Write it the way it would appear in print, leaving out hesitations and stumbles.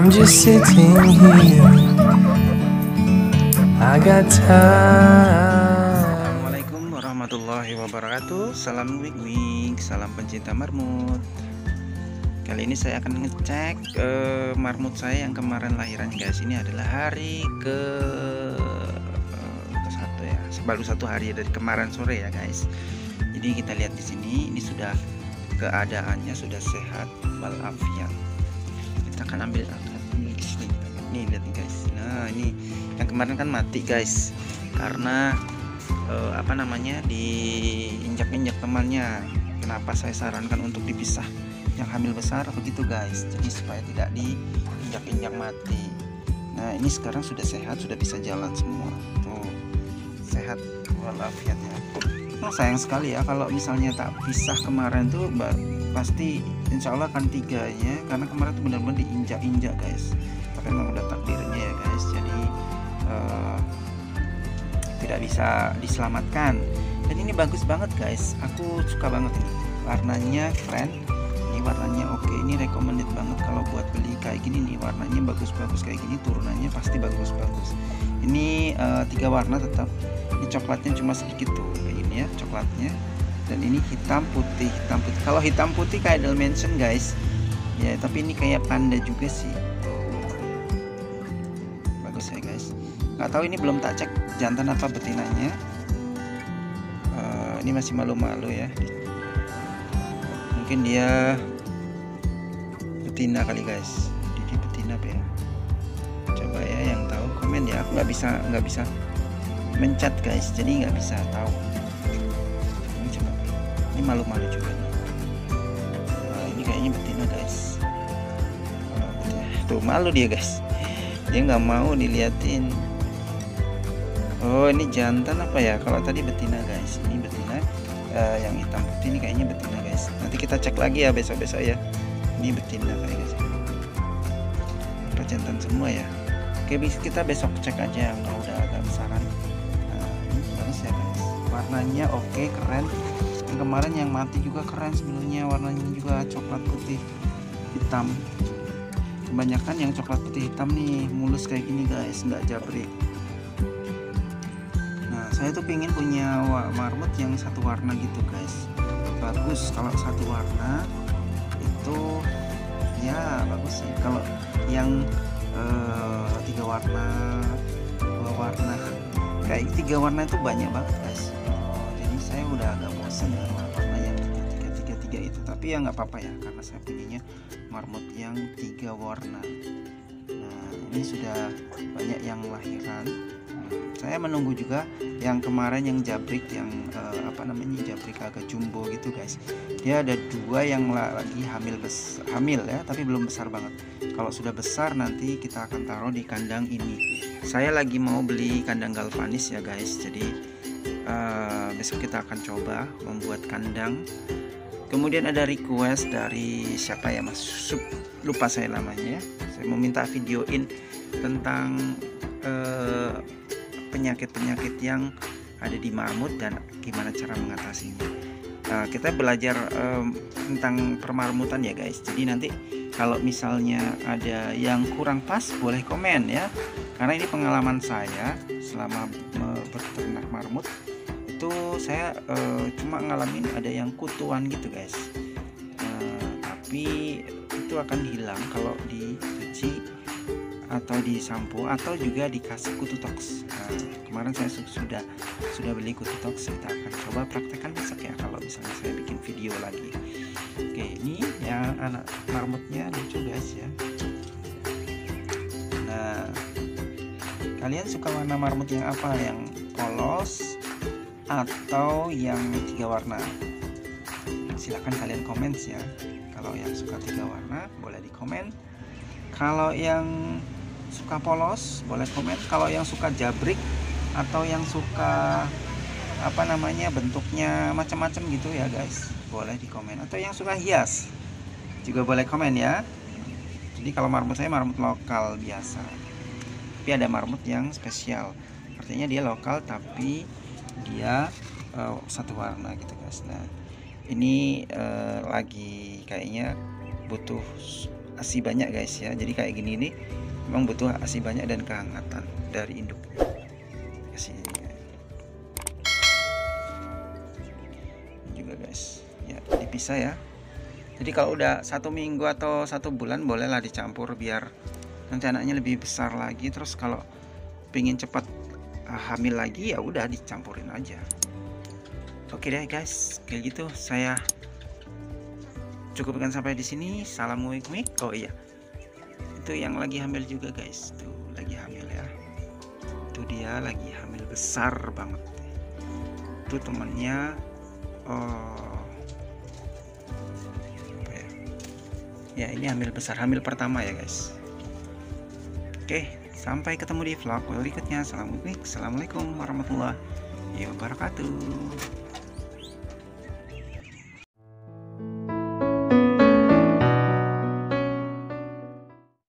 I'm just sitting here, I got time. Assalamualaikum warahmatullahi wabarakatuh. Salam wig-wig, salam pencinta marmut. Kali ini saya akan ngecek marmut saya yang kemarin lahiran guys. Ini adalah hari ke satu ya, baru satu hari dari kemarin sore ya guys. Jadi kita lihat di sini, ini sudah keadaannya sudah sehat walafiat. Kita akan ambil di sini. Nih lihat nih guys. Nah ini yang kemarin kan mati guys, karena diinjak-injak temannya. Kenapa saya sarankan untuk dipisah yang hamil besar begitu guys, jadi supaya tidak diinjak-injak mati. Nah ini sekarang sudah sehat, sudah bisa jalan semua tuh, sehat walafiat ya. Nah sayang sekali ya kalau misalnya tak pisah kemarin tuh, pasti insyaallah akan tiganya, karena kemarin tuh benar-benar diinjak-injak guys. Tapi memang udah takdirnya ya guys, jadi tidak bisa diselamatkan. Dan ini bagus banget guys, aku suka banget ini, warnanya keren, warnanya oke. Ini recommended banget kalau buat beli kayak gini nih, warnanya bagus-bagus kayak gini, turunannya pasti bagus-bagus. Ini 3 warna tetap, ini coklatnya cuma sedikit tuh kayak gini ya coklatnya, dan ini hitam putih, hitam putih. Kalau hitam putih kayak Idol Mansion guys ya, tapi ini kayak panda juga sih, bagus ya guys. Nggak tahu ini belum tak cek jantan apa betinanya, ini masih malu-malu ya, mungkin dia betina kali guys, jadi betina apa ya, coba ya yang tahu komen ya. Aku nggak bisa mencet guys, jadi nggak bisa tahu. Ini coba, ini malu-malu juga nih. Nah, ini kayaknya betina guys, tuh malu dia guys, dia nggak mau diliatin. Oh ini jantan apa ya, kalau tadi betina guys, ini betina. Yang hitam putih ini kayaknya betina guys, nanti kita cek lagi ya besok-besok ya. Ini betina kayaknya guys, apa jantan semua ya. Oke kita besok cek aja kalau udah agak besaran. Nah, ini bagus ya guys, warnanya oke, keren. Yang kemarin yang mati juga keren sebenarnya, warnanya juga coklat putih hitam. Kebanyakan yang coklat putih hitam nih mulus kayak gini guys, nggak jabrik. Saya tuh pengen punya marmut yang satu warna gitu guys, bagus kalau satu warna itu ya bagus sih. Kalau yang 3 warna, 2 warna, kayak 3 warna itu banyak banget guys. Jadi saya udah agak bosan dengan warna yang 3 itu, tapi ya nggak apa-apa ya, karena saya pengennya marmut yang 3 warna. Nah ini sudah banyak yang lahiran. Saya menunggu juga yang kemarin yang jabrik, yang jabrik agak jumbo gitu guys. Dia ada 2 yang lagi hamil ya, tapi belum besar banget. Kalau sudah besar nanti kita akan taruh di kandang ini. Saya lagi mau beli kandang galvanis ya guys, jadi besok kita akan coba membuat kandang. Kemudian ada request dari siapa ya, Mas Sub, lupa saya namanya ya. Saya meminta videoin tentang penyakit-penyakit yang ada di marmut dan gimana cara mengatasinya. Kita belajar tentang permarmutan ya guys. Jadi nanti kalau misalnya ada yang kurang pas boleh komen ya, karena ini pengalaman saya selama berternak marmut itu. Saya cuma ngalamin ada yang kutuan gitu guys, tapi itu akan hilang kalau dicuci atau di sampo atau juga dikasih kutu toks. Nah, kemarin saya sudah beli kutu toks, kita akan coba praktekkan besok ya kalau misalnya saya bikin video lagi. Oke ini ya anak marmutnya lucu guys ya. Nah kalian suka warna marmut yang apa, yang polos atau yang 3 warna? Silahkan kalian komen ya. Kalau yang suka 3 warna boleh di komen, kalau yang suka polos boleh komen, kalau yang suka jabrik atau yang suka bentuknya macam-macam gitu ya guys boleh di komen, atau yang suka hias juga boleh komen ya. Jadi kalau marmut saya marmut lokal biasa, tapi ada marmut yang spesial, artinya dia lokal tapi dia satu warna gitu guys. Nah ini lagi kayaknya butuh ASI banyak guys ya. Jadi kayak gini ini memang butuh ASI banyak dan kehangatan dari induknya. Ini juga guys ya, dipisah ya. Jadi kalau udah 1 minggu atau 1 bulan bolehlah dicampur biar nanti anaknya lebih besar lagi. Terus kalau pengen cepat hamil lagi ya udah dicampurin aja. Oke deh guys, kayak gitu saya cukupkan sampai di sini. Salam nguik-nguik. Oh iya, itu yang lagi hamil juga guys, tuh lagi hamil ya, itu dia lagi hamil besar banget. Itu temennya apa ya? Ya ini hamil besar, hamil pertama ya guys. Oke, sampai ketemu di vlog berikutnya. Salam nguik-nguik. Assalamualaikum warahmatullahi wabarakatuh.